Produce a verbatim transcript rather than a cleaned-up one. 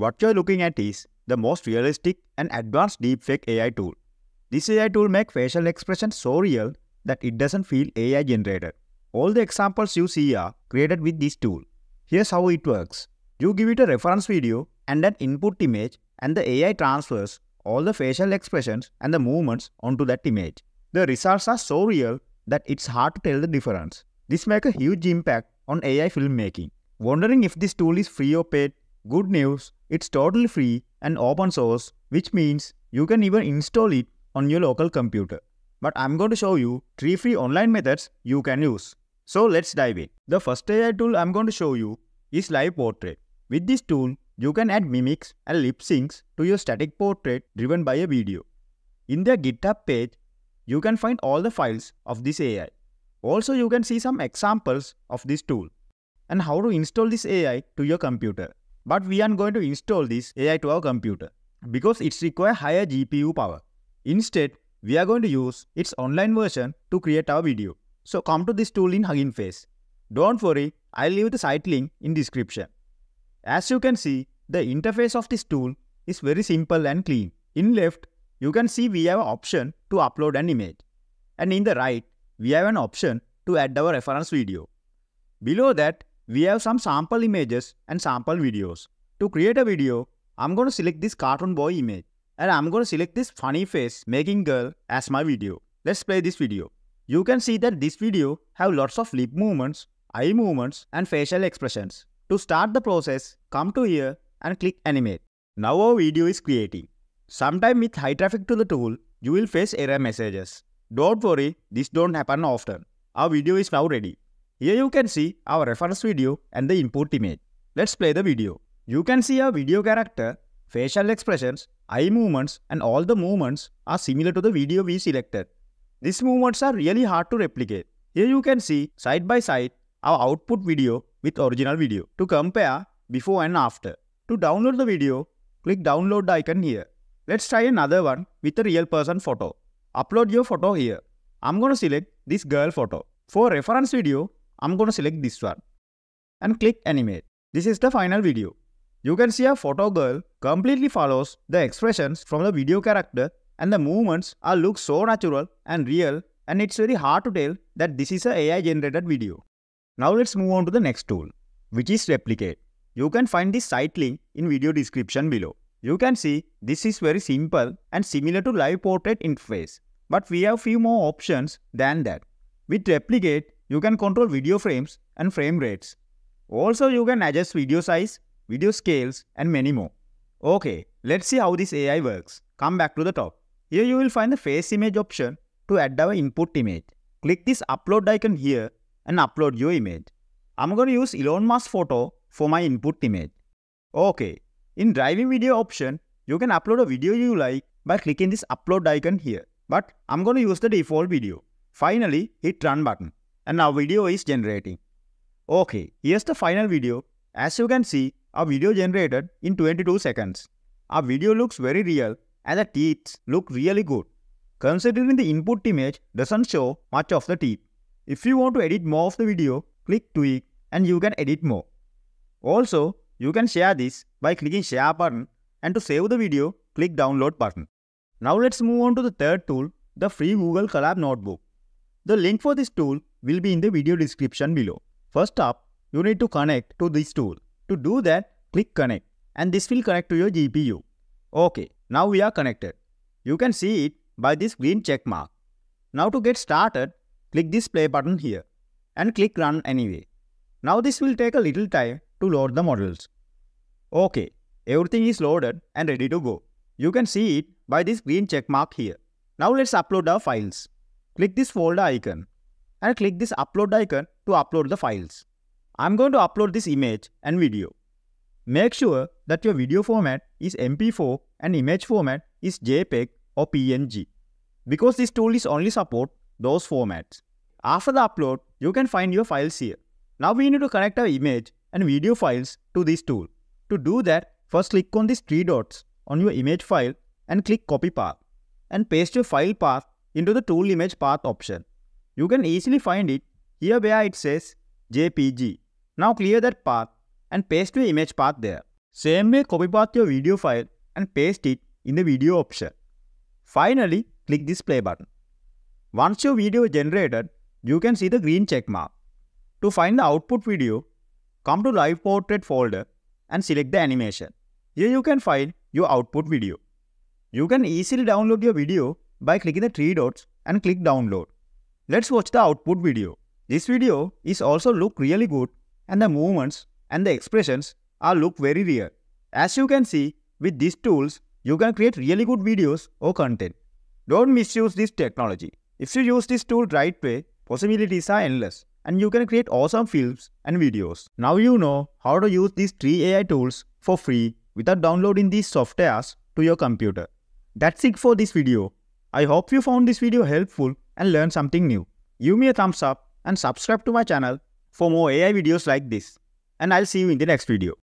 What you're looking at is the most realistic and advanced deepfake A I tool. This A I tool makes facial expressions so real that it doesn't feel A I generated. All the examples you see are created with this tool. Here's how it works. You give it a reference video and an input image, and the A I transfers all the facial expressions and the movements onto that image. The results are so real that it's hard to tell the difference. This makes a huge impact on A I filmmaking. Wondering if this tool is free or paid? Good news, it's totally free and open source, which means you can even install it on your local computer. But I'm going to show you three free online methods you can use. So let's dive in. The first A I tool I'm going to show you is Live Portrait. With this tool, you can add mimics and lip syncs to your static portrait driven by a video. In their GitHub page, you can find all the files of this A I. Also, you can see some examples of this tool and how to install this A I to your computer. But we aren't going to install this A I to our computer because it requires higher G P U power. Instead, we are going to use its online version to create our video. So come to this tool in Hugging Face. Don't worry, I'll leave the site link in description. As you can see, the interface of this tool is very simple and clean. In left, you can see we have an option to upload an image. And in the right, we have an option to add our reference video. Below that, we have some sample images and sample videos. To create a video, I'm going to select this cartoon boy image. And I'm going to select this funny face making girl as my video. Let's play this video. You can see that this video have lots of lip movements, eye movements and facial expressions. To start the process, come to here and click animate. Now our video is creating. Sometime with high traffic to the tool, you will face error messages. Don't worry, this don't happen often. Our video is now ready. Here you can see our reference video and the input image. Let's play the video. You can see our video character, facial expressions, eye movements and all the movements are similar to the video we selected. These movements are really hard to replicate. Here you can see side by side our output video with original video to compare before and after. To download the video, click download the icon here. Let's try another one with a real person photo. Upload your photo here. I'm going to select this girl photo. For reference video, I'm going to select this one and click animate. This is the final video. You can see a photo girl completely follows the expressions from the video character and the movements are look so natural and real, and it's very hard to tell that this is an A I generated video. Now let's move on to the next tool, which is Replicate. You can find this site link in video description below. You can see this is very simple and similar to Live Portrait interface, but we have few more options than that. With Replicate, you can control video frames and frame rates. Also, you can adjust video size, video scales and many more. Okay, let's see how this A I works. Come back to the top. Here you will find the face image option to add our input image. Click this upload icon here and upload your image. I'm going to use Elon Musk photo for my input image. Okay, in driving video option, you can upload a video you like by clicking this upload icon here. But I'm going to use the default video. Finally, hit run button and our video is generating. Okay, here's the final video. As you can see, our video generated in twenty-two seconds. Our video looks very real and the teeth look really good. Considering the input image doesn't show much of the teeth. If you want to edit more of the video, click tweak and you can edit more. Also, you can share this by clicking share button, and to save the video, click download button. Now let's move on to the third tool, the free Google Collab notebook. The link for this tool will be in the video description below. First up, you need to connect to this tool. To do that, click connect and this will connect to your G P U. Okay, now we are connected. You can see it by this green check mark. Now to get started, click this play button here and click run anyway. Now this will take a little time to load the models. Okay, everything is loaded and ready to go. You can see it by this green check mark here. Now let's upload our files. Click this folder icon and click this upload icon to upload the files. I'm going to upload this image and video. Make sure that your video format is M P four and image format is JPEG or P N G because this tool is only support those formats. After the upload, you can find your files here. Now we need to connect our image and video files to this tool. To do that, first click on these three dots on your image file and click copy path and paste your file path into the tool image path option. You can easily find it here where it says J P G. Now clear that path and paste your image path there. Same way, copy paste your video file and paste it in the video option. Finally, click this play button. Once your video is generated, you can see the green check mark. To find the output video, come to Live Portrait folder and select the animation. Here you can find your output video. You can easily download your video by clicking the three dots and click download. Let's watch the output video. This video is also look really good, and the movements and the expressions are look very real. As you can see, with these tools, you can create really good videos or content. Don't misuse this technology. If you use this tool right way, possibilities are endless, and you can create awesome films and videos. Now you know how to use these three A I tools for free without downloading these softwares to your computer. That's it for this video. I hope you found this video helpful and learned something new. Give me a thumbs up and subscribe to my channel for more A I videos like this. And I'll see you in the next video.